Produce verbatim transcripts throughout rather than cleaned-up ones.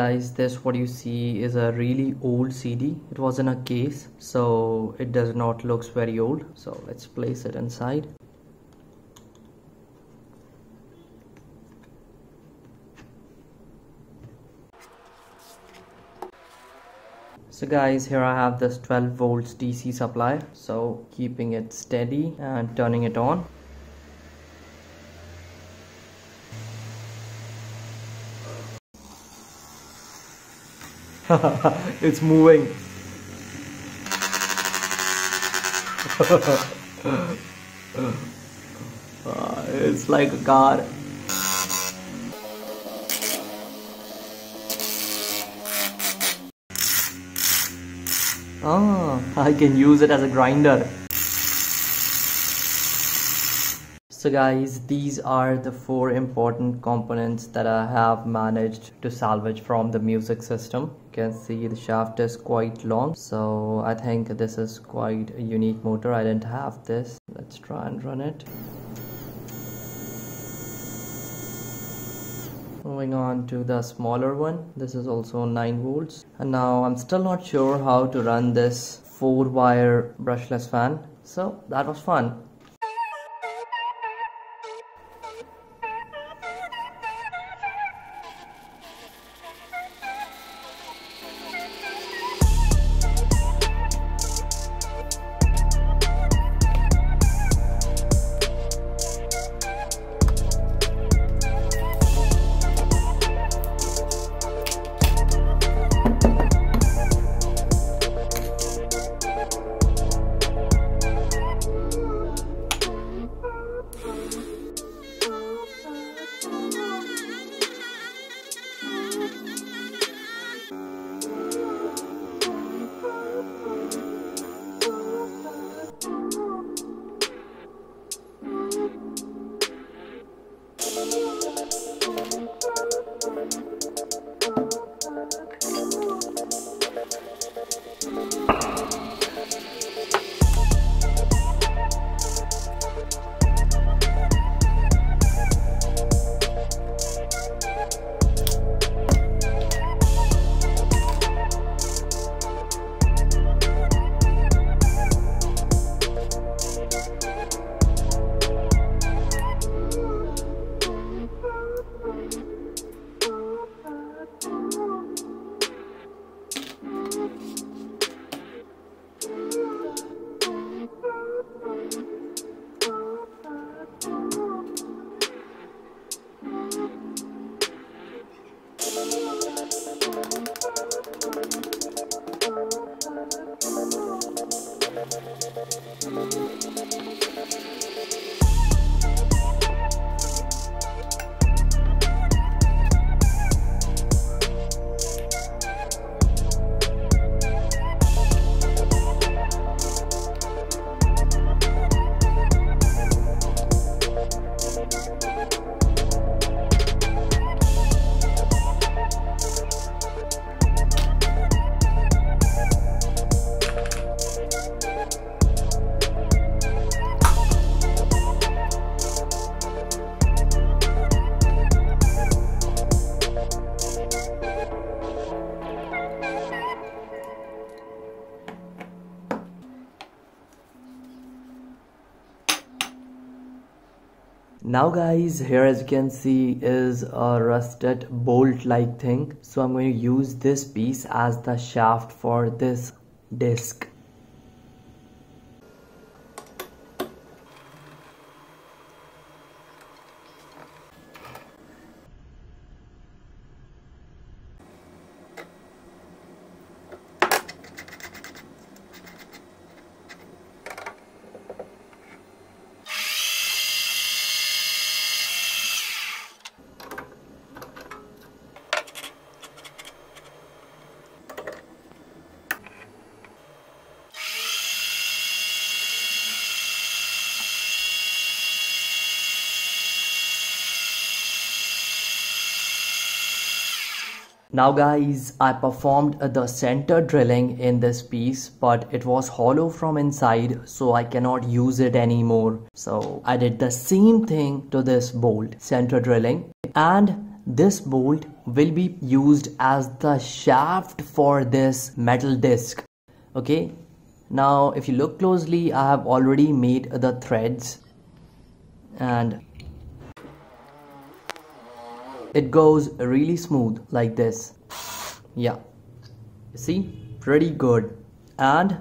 guys, this what you see is a really old C D. It was in a case, so it does not looks very old. So let's place it inside. So guys, here I have this twelve volts D C supply, so keeping it steady and turning it on. It's moving. uh, it's like a car. Ah, I can use it as a grinder. So guys, these are the four important components that I have managed to salvage from the music system. You can see the shaft is quite long, so I think this is quite a unique motor. I didn't have this. Let's try and run it. Moving on to the smaller one. This is also nine volts. And now I'm still not sure how to run this four wire brushless fan. So that was fun. Now guys, here as you can see is a rusted bolt like thing. So I'm going to use this piece as the shaft for this disc. Now guys, I performed the center drilling in this piece, but it was hollow from inside, so I cannot use it anymore. So I did the same thing to this bolt, center drilling, and This bolt will be used as the shaft for this metal disc. Okay, now if you look closely, I have already made the threads and it goes really smooth like this. Yeah, see, pretty good. And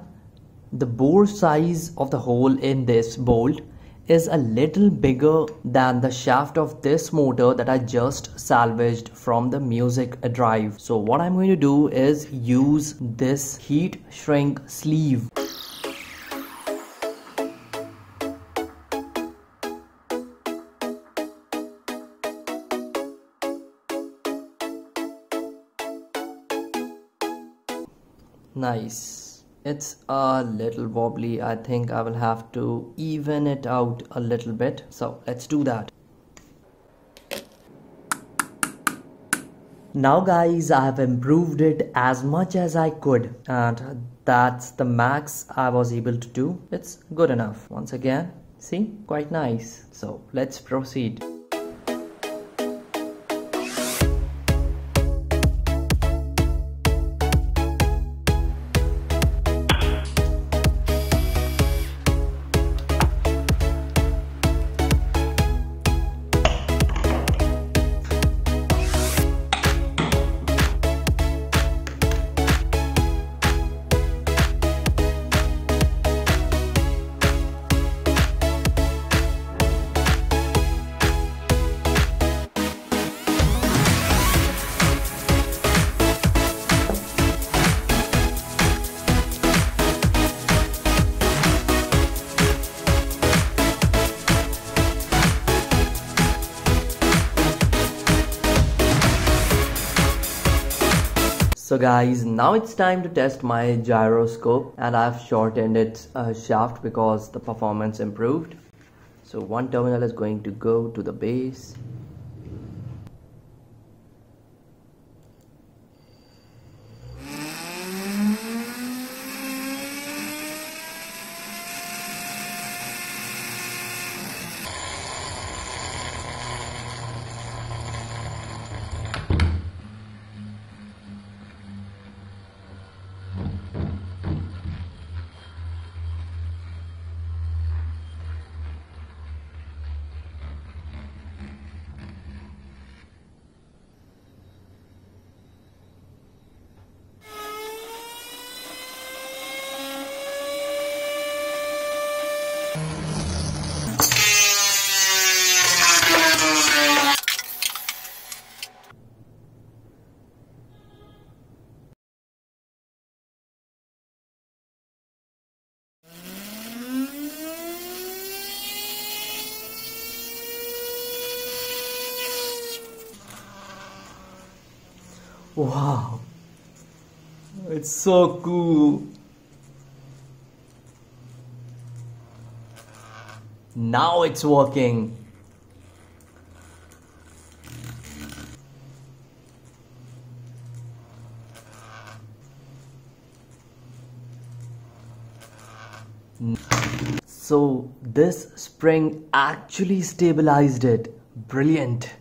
the bore size of the hole in this bolt is a little bigger than the shaft of this motor that I just salvaged from the music drive. So what I'm going to do is use this heat shrink sleeve. Nice. It's a little wobbly. I think I will have to even it out a little bit. So let's do that. Now guys, I have improved it as much as I could, and that's the max I was able to do. It's good enough. Once again, see, quite nice. So let's proceed. So guys, now it's time to test my gyroscope, and I've shortened its uh, shaft because the performance improved. So one terminal is going to go to the base. Wow, it's so cool. Now it's working. So this spring actually stabilized it. Brilliant.